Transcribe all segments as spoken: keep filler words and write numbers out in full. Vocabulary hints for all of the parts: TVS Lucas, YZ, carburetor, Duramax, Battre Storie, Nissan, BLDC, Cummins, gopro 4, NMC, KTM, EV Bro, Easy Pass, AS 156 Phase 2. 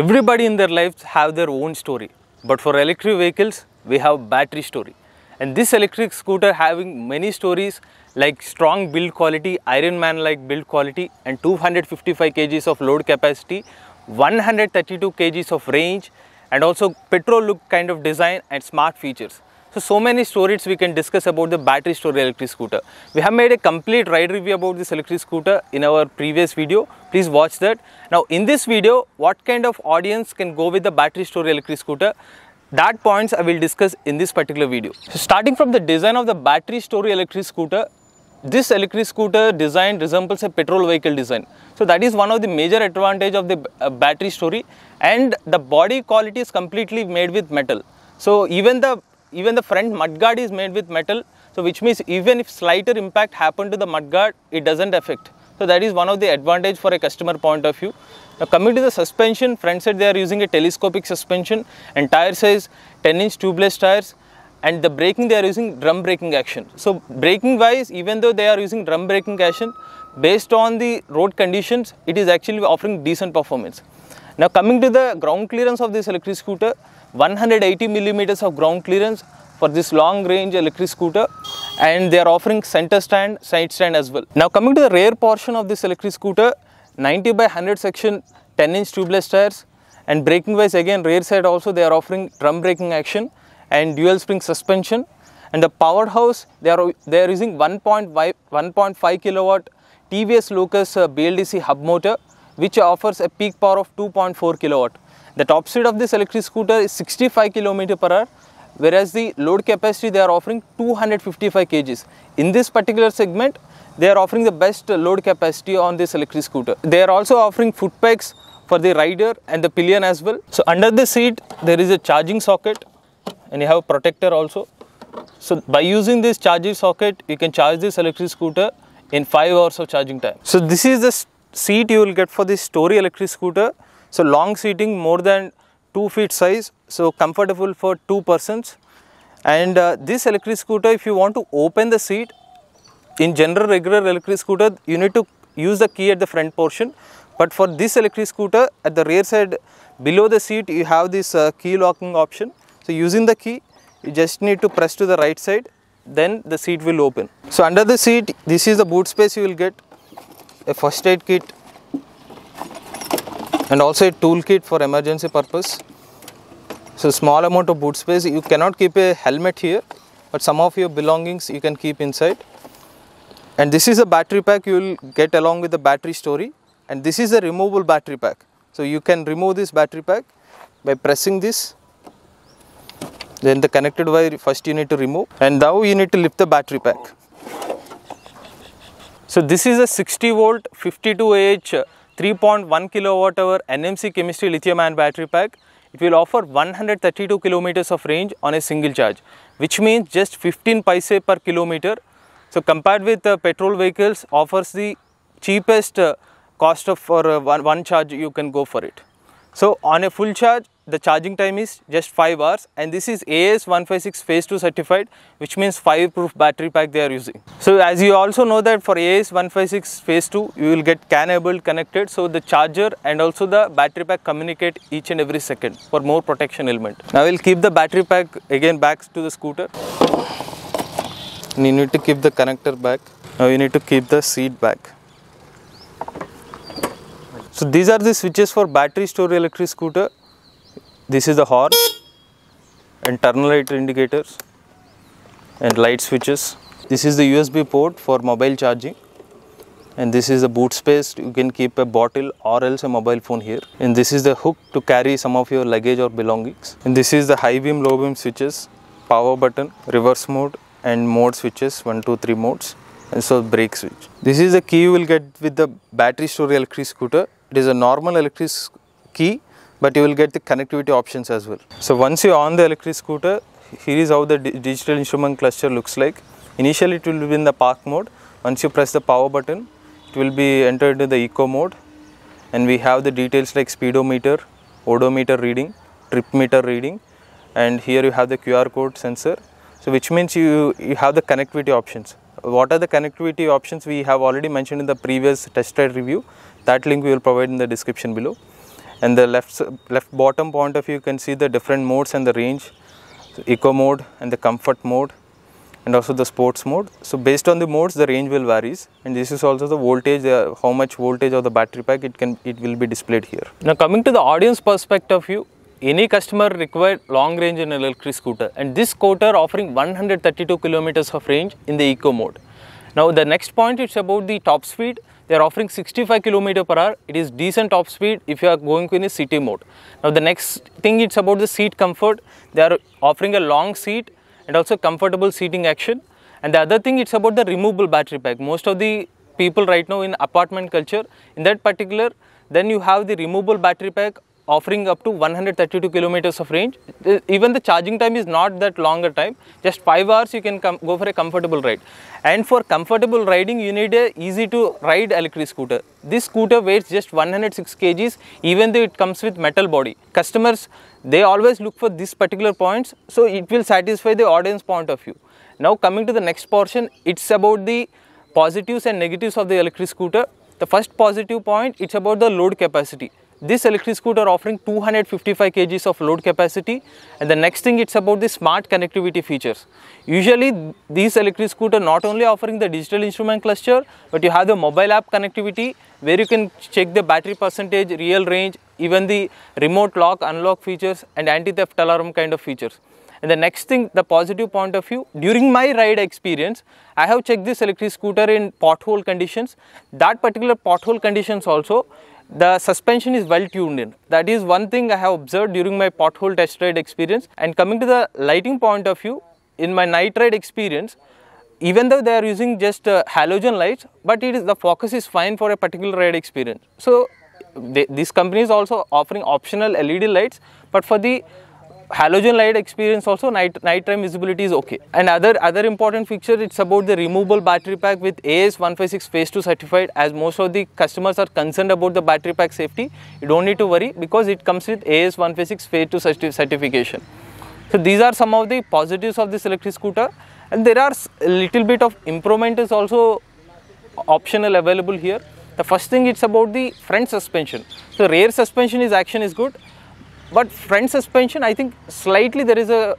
Everybody in their lives have their own story, but for electric vehicles, we have Battre Storie. And this electric scooter having many stories like strong build quality, Iron Man-like build quality, and two hundred fifty-five kilograms of load capacity, one hundred thirty-two kilograms of range, and also petrol look kind of design and smart features. So, so many stories we can discuss about the Battre Storie electric scooter. We have made a complete ride review about this electric scooter in our previous video. Please watch that. Now, in this video, what kind of audience can go with the Battre Storie electric scooter? That points I will discuss in this particular video. So, starting from the design of the Battre Storie electric scooter, this electric scooter design resembles a petrol vehicle design. So, that is one of the major advantage of the uh, Battre Storie, and the body quality is completely made with metal. So, even the Even the front mudguard is made with metal, so which means even if slighter impact happened to the mudguard, it doesn't affect. So that is one of the advantage for a customer point of view. Now coming to the suspension, front side they are using a telescopic suspension, and tire size ten inch tubeless tires, and the braking they are using drum braking action. So braking wise, even though they are using drum braking action, based on the road conditions, it is actually offering decent performance. Now coming to the ground clearance of this electric scooter, one hundred eighty millimeters of ground clearance for this long range electric scooter, and they are offering center stand, side stand as well. Now coming to the rear portion of this electric scooter, ninety by one hundred section, ten inch tubeless tires, and braking wise again rear side also they are offering drum braking action and dual spring suspension, and the powerhouse they are, they are using one point five kilowatt T V S Lucas uh, B L D C hub motor, which offers a peak power of two point four kilowatt. The top speed of this electric scooter is sixty-five kilometers per hour, whereas the load capacity they are offering two hundred fifty-five kilograms. In this particular segment, they are offering the best load capacity on this electric scooter. They are also offering foot pegs for the rider and the pillion as well. So under the seat, there is a charging socket, and you have a protector also. So by using this charging socket, you can charge this electric scooter in five hours of charging time. So this is the seat you will get for this Storie electric scooter. So long seating, more than two feet size, so comfortable for two persons. And uh, this electric scooter, if you want to open the seat, in general regular electric scooter, you need to use the key at the front portion. But for this electric scooter, at the rear side, below the seat, you have this uh, key locking option. So using the key, you just need to press to the right side, then the seat will open. So under the seat, this is the boot space you will get, a first aid kit, and also a tool kit for emergency purpose. So small amount of boot space. You cannot keep a helmet here, but some of your belongings you can keep inside. And this is a battery pack you will get along with the Battre Storie, and this is a removable battery pack. So you can remove this battery pack by pressing this. Then the connected wire first you need to remove, and now you need to lift the battery pack. So this is a sixty volt, fifty-two Ah, three point one kilowatt hour N M C chemistry lithium ion battery pack. It will offer one hundred thirty-two kilometers of range on a single charge, which means just fifteen paise per kilometer. So compared with uh, petrol vehicles, offers the cheapest uh, cost of for uh, one, one charge you can go for it. So on a full charge, the charging time is just five hours, and this is A S one fifty-six Phase two certified, which means fire proof battery pack they are using. So as you also know that for A S one fifty-six Phase two, you will get C A N-enabled connected, so the charger and also the battery pack communicate each and every second for more protection element. Now we will keep the battery pack again back to the scooter. And you need to keep the connector back. Now you need to keep the seat back. So these are the switches for Battre Storie electric scooter. This is the horn, and turn light indicators, and light switches. This is the U S B port for mobile charging, and this is the boot space. You can keep a bottle or else a mobile phone here. And this is the hook to carry some of your luggage or belongings. And this is the high beam, low beam switches, power button, reverse mode, and mode switches, one, two, three modes, and so brake switch. This is the key you will get with the Battre Storie electric scooter. It is a normal electric key, but you will get the connectivity options as well. So once you on the electric scooter, here is how the digital instrument cluster looks like. Initially it will be in the park mode. Once you press the power button, it will be entered into the eco mode, and we have the details like speedometer, odometer reading, trip meter reading, and here you have the Q R code sensor. So which means you, you have the connectivity options. What are the connectivity options we have already mentioned in the previous test ride review. That link we will provide in the description below. and the left left bottom point of view you can see the different modes and the range, so eco mode and the comfort mode and also the sports mode. So based on the modes the range will varies, and this is also the voltage, uh, how much voltage of the battery pack it can it will be displayed here. Now coming to the audience perspective view, any customer required long range in an electric scooter, and this scooter offering one hundred thirty-two kilometers of range in the eco mode. Now the next point it's about the top speed. They are offering sixty-five kilometers per hour. It is decent top speed if you are going in a city mode. Now the next thing it's about the seat comfort. They are offering a long seat and also comfortable seating action. And the other thing it's about the removable battery pack. Most of the people right now in apartment culture, in that particular, then you have the removable battery pack offering up to one hundred thirty-two kilometers of range. Even the charging time is not that longer time, just five hours you can come, go for a comfortable ride. And for comfortable riding you need a easy to ride electric scooter. This scooter weighs just one hundred six kilograms even though it comes with metal body. Customers, they always look for these particular points, so it will satisfy the audience point of view. Now coming to the next portion, it's about the positives and negatives of the electric scooter. The first positive point, it's about the load capacity. This electric scooter offering two hundred fifty-five kilograms of load capacity. And the next thing it's about the smart connectivity features. Usually these electric scooter not only offering the digital instrument cluster, but you have the mobile app connectivity where you can check the battery percentage, real range, even the remote lock unlock features and anti-theft alarm kind of features. And the next thing, the positive point of view, during my ride experience, I have checked this electric scooter in pothole conditions. That particular pothole conditions also, the suspension is well tuned in. That is one thing I have observed during my pothole test ride experience. And coming to the lighting point of view, in my night ride experience, even though they are using just uh, halogen lights, but it is, the focus is fine for a particular ride experience. So they, this company is also offering optional L E D lights, but for the halogen light experience also night nighttime visibility is okay. And other other important feature, it's about the removable battery pack with A S one fifty-six phase two certified. As most of the customers are concerned about the battery pack safety, you don't need to worry because it comes with A S one fifty-six phase two certification. So these are some of the positives of this electric scooter, and there are a little bit of improvement is also optional available here. The first thing it's about the front suspension. So rear suspension is action is good, but front suspension, I think slightly there is a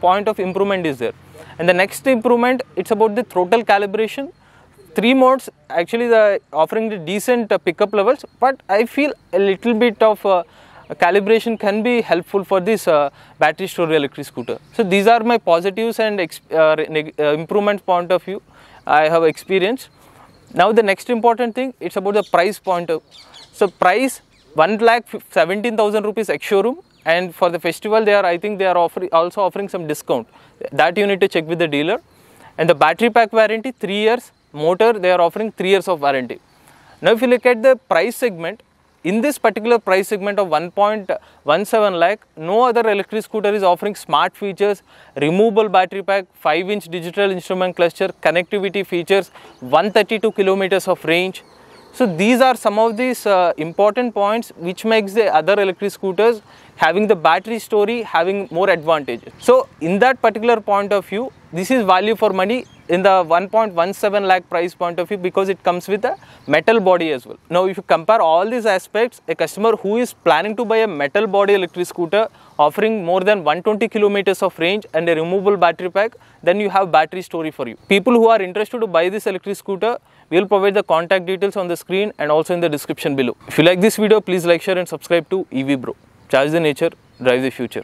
point of improvement is there. And the next improvement, it's about the throttle calibration. Three modes actually the offering the decent pickup levels, but I feel a little bit of uh, calibration can be helpful for this uh, battery story electric scooter. So these are my positives and uh, improvement point of view I have experienced. Now the next important thing, it's about the price point of. So price, one lakh seventeen thousand rupees ex-showroom, and for the festival they are, I think they are offering also offering some discount. That you need to check with the dealer. And the battery pack warranty three years, motor they are offering three years of warranty. Now if you look at the price segment, in this particular price segment of one point one seven lakh, no other electric scooter is offering smart features, removable battery pack, five inch digital instrument cluster, connectivity features, one hundred thirty-two kilometers of range. So these are some of these uh, important points which makes the other electric scooters having the battery story having more advantages. So in that particular point of view, this is value for money in the one point one seven lakh price point of view because it comes with a metal body as well. Now if you compare all these aspects, a customer who is planning to buy a metal body electric scooter offering more than one hundred twenty kilometers of range and a removable battery pack, then you have battery story for you. People who are interested to buy this electric scooter, we will provide the contact details on the screen and also in the description below. If you like this video, please like, share and subscribe to E V Bro. Charge the nature, drive the future.